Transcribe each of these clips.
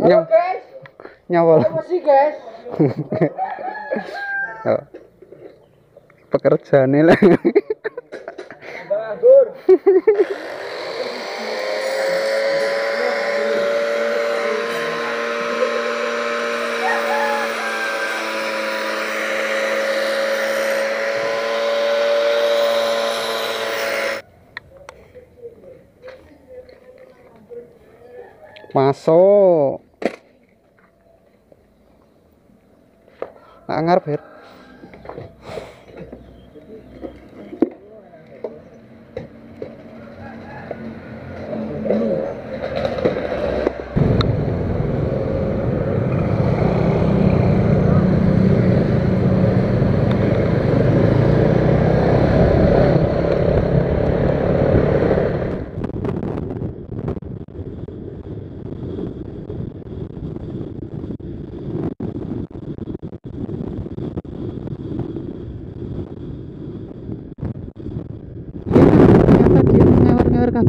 Halo guys. Nyawal. Apa sih guys? Pekerjaan ini lah. Bagus. Masuk ngarep her.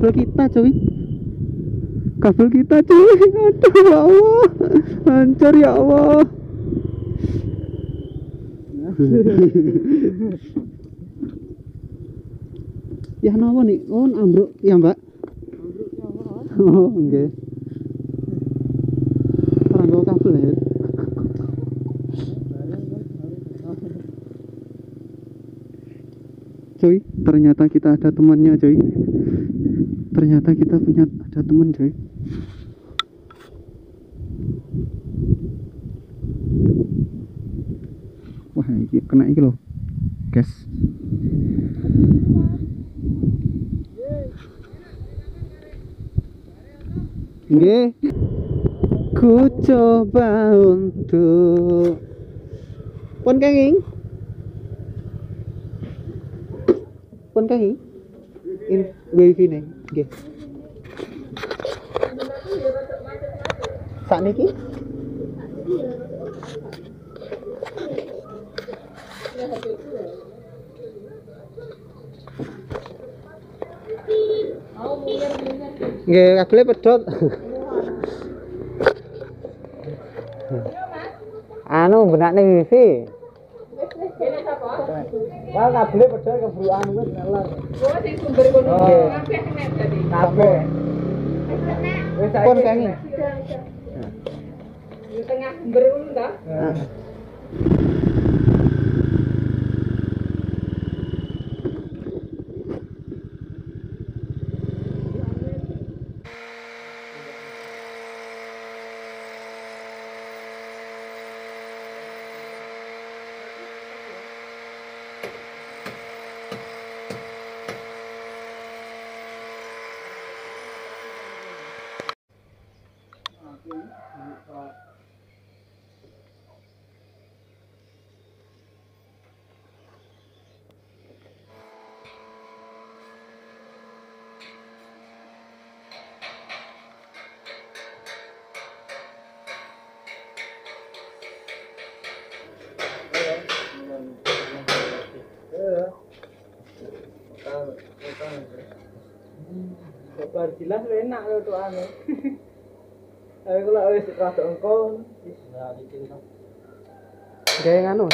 Kabel kita cuy, kabel kita cuy, aduh ya Allah, hancur ya Allah. Ya nawa nih, oh ambruk ya mbak. Oh enggak, terangkau kabel ya. Cuy, ternyata kita ada temannya cuy. Ternyata kita punya ada temen coy. Wah ini kena ini loh guys. Nggih, ku coba untuk pon kenging in wifi nih. Oke. Sak niki. Nggih, kabele pedhot. Anu benakne wifi. Wah, kabel pedal kebrukan kuwi kelar. Wah, sing sumber kono kabeh kena jadi. Kabeh. Wis pun kene. Di tengah sumber ngono ta? Heeh. Bar jelas enak lho tuane. Tapi kalau wis rada engkon, wis nah iki lho. Gaya nganu.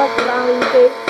Oh, kurang lintik.